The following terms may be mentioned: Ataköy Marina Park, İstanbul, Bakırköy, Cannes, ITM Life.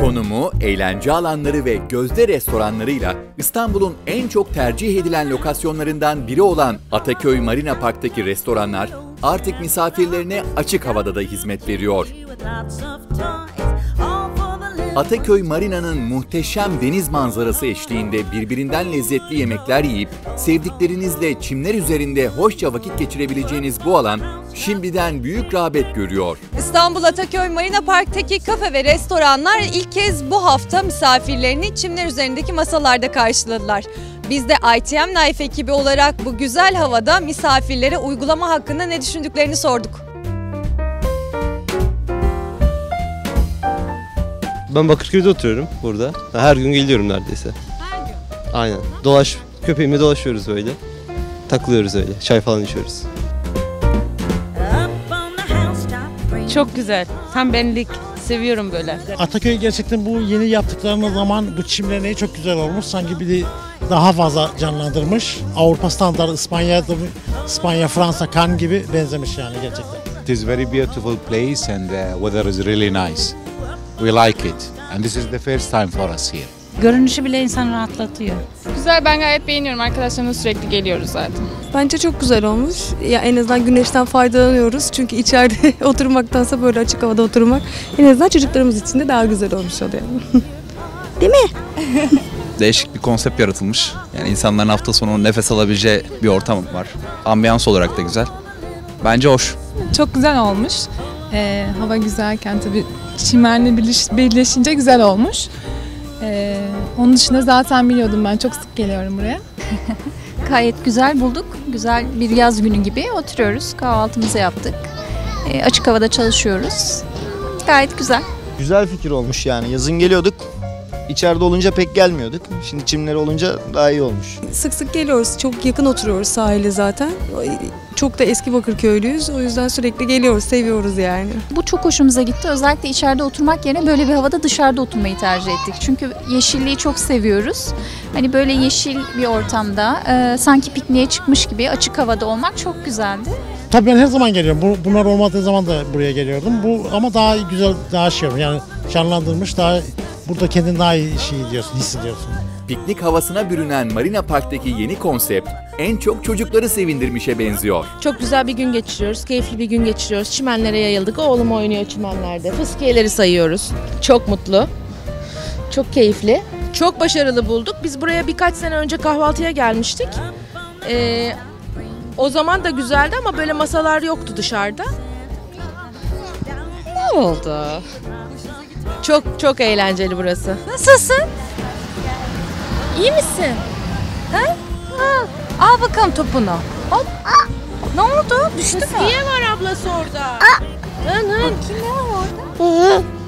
Konumu, eğlence alanları ve gözde restoranlarıyla İstanbul'un en çok tercih edilen lokasyonlarından biri olan Ataköy Marina Park'taki restoranlar artık misafirlerine açık havada da hizmet veriyor. Ataköy Marina'nın muhteşem deniz manzarası eşliğinde birbirinden lezzetli yemekler yiyip sevdiklerinizle çimler üzerinde hoşça vakit geçirebileceğiniz bu alan şimdiden büyük rağbet görüyor. İstanbul Ataköy Marina Park'taki kafe ve restoranlar ilk kez bu hafta misafirlerini çimler üzerindeki masalarda karşıladılar. Biz de ITM Life ekibi olarak bu güzel havada misafirlere uygulama hakkında ne düşündüklerini sorduk. Ben Bakırköy'de oturuyorum burada. Her gün geliyorum neredeyse. Her gün? Aynen. Köpeğimle dolaşıyoruz böyle. Takılıyoruz öyle. Çay falan içiyoruz. Çok güzel. Tam benlik. Seviyorum böyle. Ataköy gerçekten bu yeni yaptıklarına zaman bu çimlenmeyi çok güzel olmuş. Sanki bir de daha fazla canlandırmış. Avrupa standartı İspanya, Fransa, Cannes gibi benzemiş yani gerçekten. It is very beautiful place and the weather is really nice. We like it and this is the first time for us here. Görünüşü bile insanı rahatlatıyor. Güzel, ben gayet beğeniyorum. Arkadaşlarımla sürekli geliyoruz zaten. Bence çok güzel olmuş. Ya en azından güneşten faydalanıyoruz. Çünkü içeride oturmaktansa böyle açık havada oturmak en azından çocuklarımız için de daha güzel olmuş oluyor. Değil mi? Değişik bir konsept yaratılmış. Yani insanların hafta sonu nefes alabileceği bir ortam var. Ambiyans olarak da güzel. Bence hoş. Çok güzel olmuş. Hava güzelken tabii çimenle birleşince güzel olmuş. Onun dışında zaten biliyordum, ben çok sık geliyorum buraya. Gayet güzel bulduk. Güzel bir yaz günü gibi oturuyoruz. Kahvaltımızı yaptık. Açık havada çalışıyoruz. Gayet güzel. Güzel fikir olmuş yani. Yazın geliyorduk. İçeride olunca pek gelmiyorduk. Şimdi çimleri olunca daha iyi olmuş. Sık sık geliyoruz. Çok yakın oturuyoruz sahile zaten. Çok da eski Bakırköylüyüz. O yüzden sürekli geliyoruz. Seviyoruz yani. Bu çok hoşumuza gitti. Özellikle içeride oturmak yerine böyle bir havada dışarıda oturmayı tercih ettik. Çünkü yeşilliği çok seviyoruz. Hani böyle yeşil bir ortamda sanki pikniğe çıkmış gibi açık havada olmak çok güzeldi. Tabii ben her zaman geliyorum. Bunlar olmadığı zaman da buraya geliyordum. Ama daha güzel, daha şey yani canlandırmış, daha burada kendini daha iyi hissediyorsun. Piknik havasına bürünen Marina Park'taki yeni konsept en çok çocukları sevindirmişe benziyor. Çok güzel bir gün geçiriyoruz, keyifli bir gün geçiriyoruz. Çimenlere yayıldık, oğlum oynuyor çimenlerde. Fıskiyeleri sayıyoruz. Çok mutlu, çok keyifli. Çok başarılı bulduk. Biz buraya birkaç sene önce kahvaltıya gelmiştik. O zaman da güzeldi ama böyle masalar yoktu dışarıda. Ne oldu? Çok eğlenceli burası. Nasılsın? İyi misin? Ha? Al bakalım topunu. Hop. Ne oldu? Düştü mü? Niye var ablası orada? Kim ne var orada?